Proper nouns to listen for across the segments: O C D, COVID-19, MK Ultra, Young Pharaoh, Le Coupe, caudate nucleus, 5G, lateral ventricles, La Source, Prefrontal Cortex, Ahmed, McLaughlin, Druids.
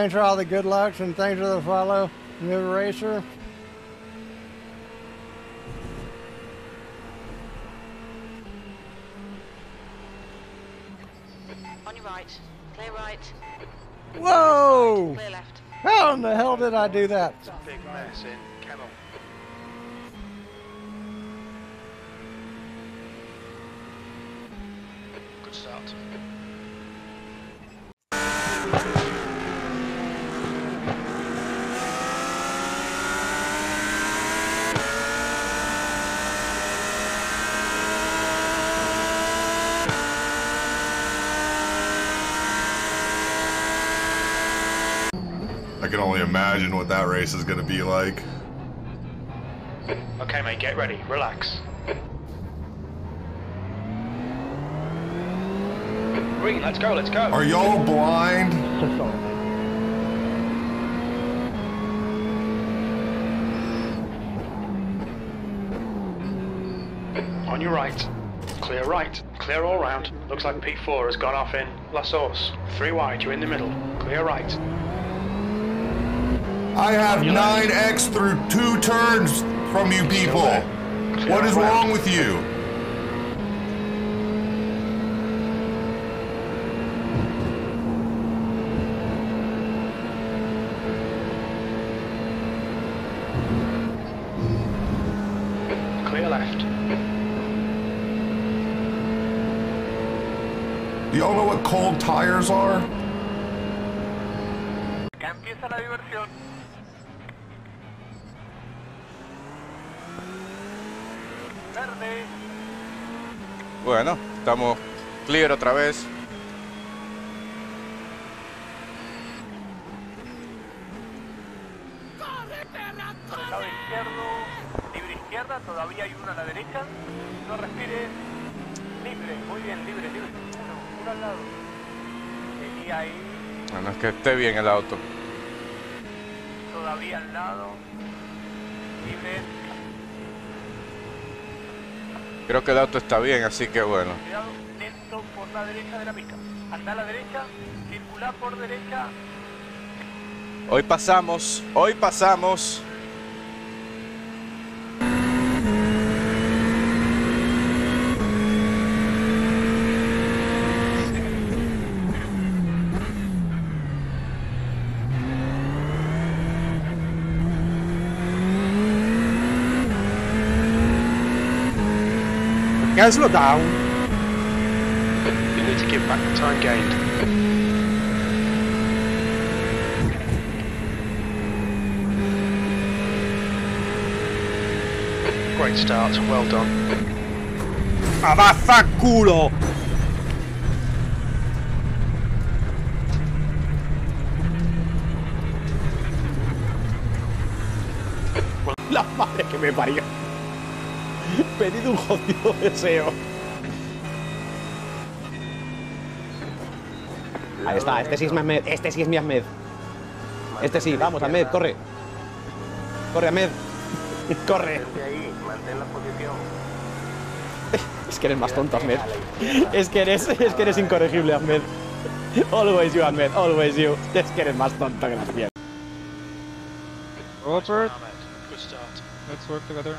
Thanks for all the good lucks and thanks for the follow, new racer. On your right, clear right. Whoa! Clear left. How in the hell did I do that? It's a big mess in Kennel. Good start. I can only imagine what that race is going to be like. Okay, mate, get ready. Relax. Green, let's go, let's go. Are y'all blind? On your right. Clear right. Clear all round. Looks like P4 has gone off in La Source. 3 wide, you're in the middle. Clear right. I have 9x through 2 turns from you people. What is wrong with you? Clear left. Do y'all know what cold tires are? Bueno, estamos clear otra vez. Lado izquierdo, libre izquierda, todavía hay una a la derecha. No respire. Libre, muy bien, libre, libre. Uno al lado. Seguí ahí. Bueno, es que esté bien el auto. Todavía al lado. Libre. Creo que el auto está bien, así que bueno. Cuidado, lento por la derecha de la pista. Anda a la derecha, circula por derecha. Hoy pasamos, hoy pasamos. Guys, slow down. You need to give back the time gained. Great start, well done. Ah, vaffanculo! La madre que me parió. Pedido un jodido deseo. Ahí está, este sí es mi Ahmed, este sí es mi Ahmed. Este sí, vamos Ahmed, corre. Corre Ahmed, corre. Mantén la posición. Es que eres más tonto Ahmed. Es que eres incorregible Ahmed. Always you Ahmed, always you. Es que eres más tonto que la mierda. Robert, good start. Let's work together.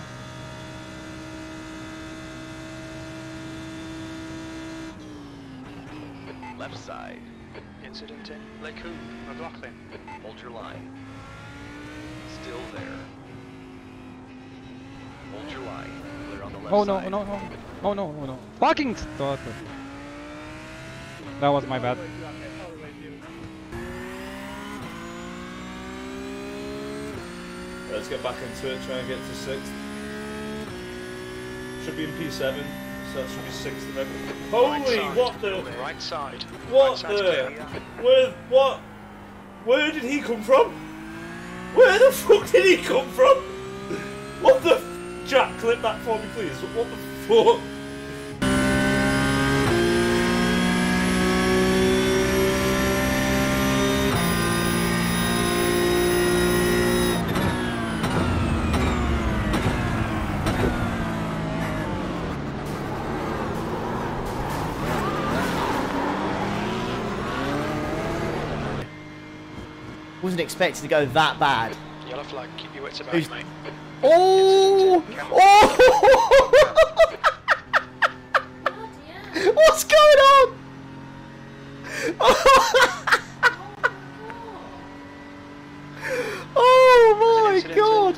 Left side. Incident in Le Coupe, McLaughlin. Hold your line. Still there. Hold your line. Clear on the left side. Oh no. Fucking stop it. That was my bad. Let's get back into it, try and get to 6th. Should be in P7. So that should be 6th of everything. Holy, what the? Right side. What the? Where? What? Where did he come from? Where the fuck did he come from? What the? Jack, clip that for me, please. What the fuck? Wasn't expected to go that bad. Yellow flag, keep your wits about you, mate. Oh! Oh! What's going on? Oh my god!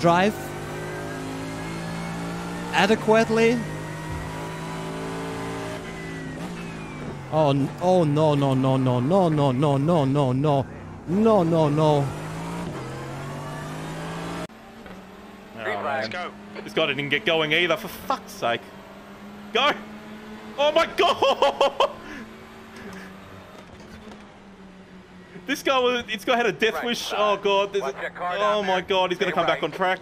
Drive adequately. Oh! Oh no! No! No! No! No! No! No! No! No! No! No! No! No! Let's go. This guy didn't get going either. For fuck's sake! Go! Oh my god! This guy was. This guy had a death wish. Oh god! Oh my god! He's gonna come back on track.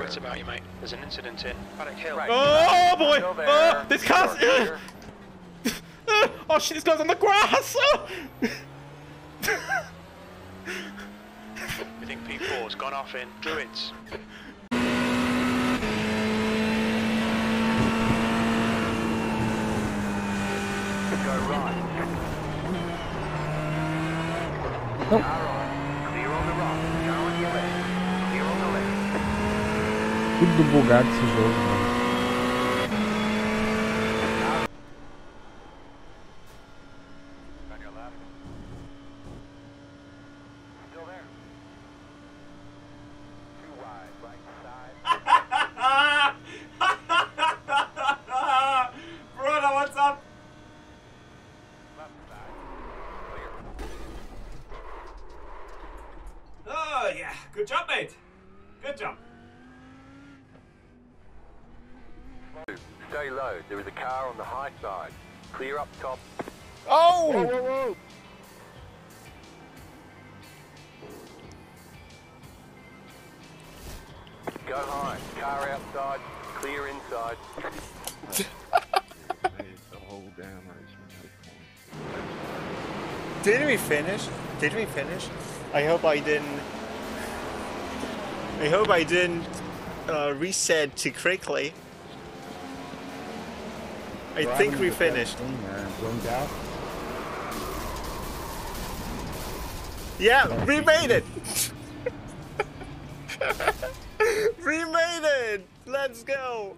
What's about you, mate? There's an incident here. Oh boy! Oh, this car's. Oh shit, this guy's on the grass! Oh. We think P4's gone off in Druids. Go right. Nope. Clear on the right. Go on your left. Clear on the left. Tudo bugado esse jogo. Good job, mate. Good job. Stay low. There is a car on the high side. Clear up top. Oh! Whoa, whoa, whoa. Go high. Car outside. Clear inside. Did we finish? Did we finish? I hope I didn't. I hope I didn't reset too quickly. I think we finished. Yeah, we made it! We made it! Let's go!